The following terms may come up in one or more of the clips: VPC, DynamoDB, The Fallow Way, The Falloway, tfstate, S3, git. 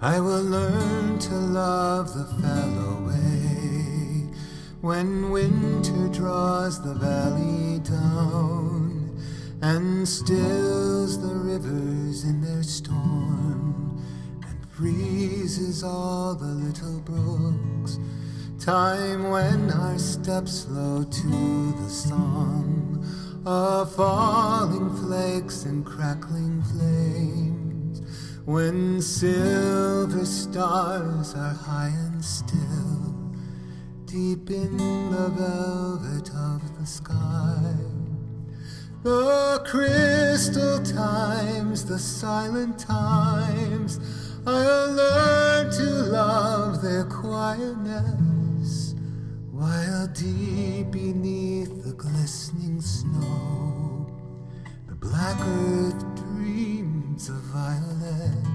I will learn to love the Falloway when winter draws the valley down and stills the rivers in their storm and freezes all the little brooks. Time when our steps slow to the song of falling flakes and crackling flames, when silver stars are high and still, deep in the velvet of the sky. The crystal times, the silent times, I'll learn to love their quietness, while deep beneath the glistening snow, the black earth dreams of violets.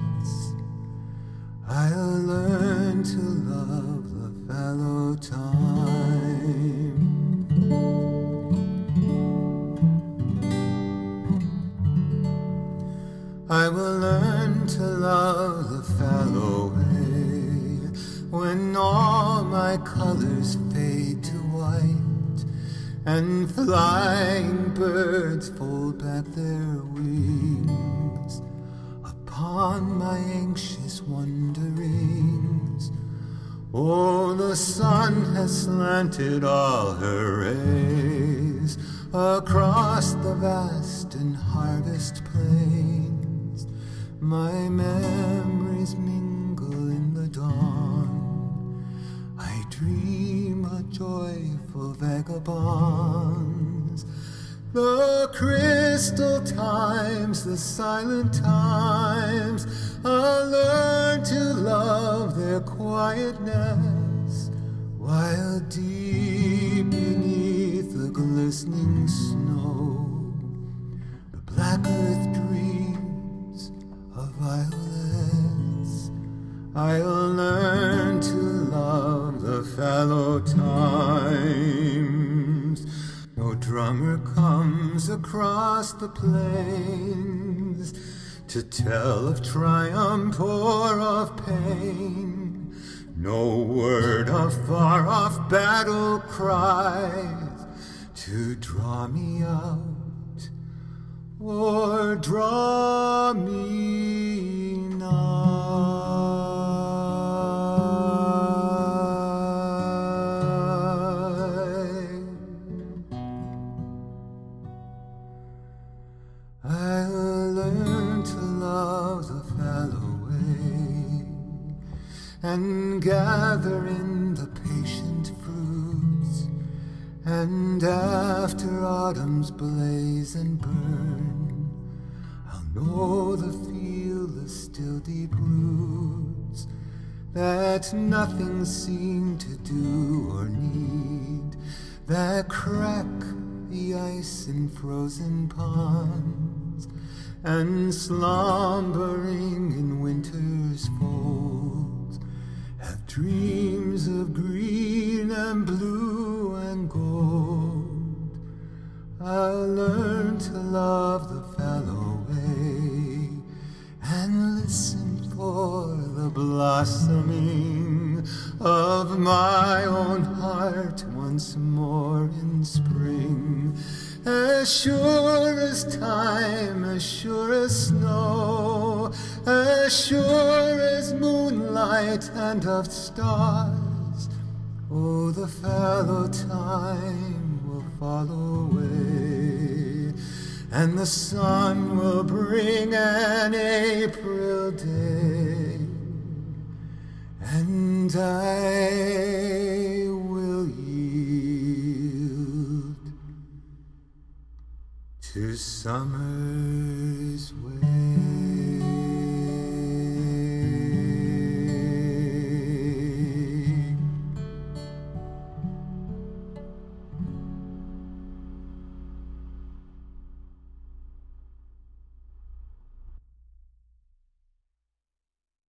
I'll learn to love the fallow time. I will learn to love the fallow way when all my colors fade to white and flying birds fold back their wings. Upon my anxious wanderings, oh, the sun has slanted all her rays across the vast and harvest plains. My memories mingle in the dawn, I dream a joyful vagabonds. The crystal times, the silent times, I'll learn to love their quietness, while deep beneath the glistening snow, the black earth dreams of violets. I'll learn to love the fallow times. No drummer comes across the plains to tell of triumph or of pain. No word of far-off battle cries to draw me out or draw me nigh. I'll learn to love the Falloway and gather in the patient fruits, and after autumn's blaze and burn, I'll know the field of still deep roots that nothing seemed to do or need, that crack the ice in frozen ponds, and slumbering in winter's folds, have dreams of green and blue and gold. I'll learn to love the Falloway and listen for the blossoming of my own heart once more in spring. As sure as time, as sure as snow, as sure as moonlight and of stars, oh, the fallow time will fall away, and the sun will bring an April day, and I will yield to summer.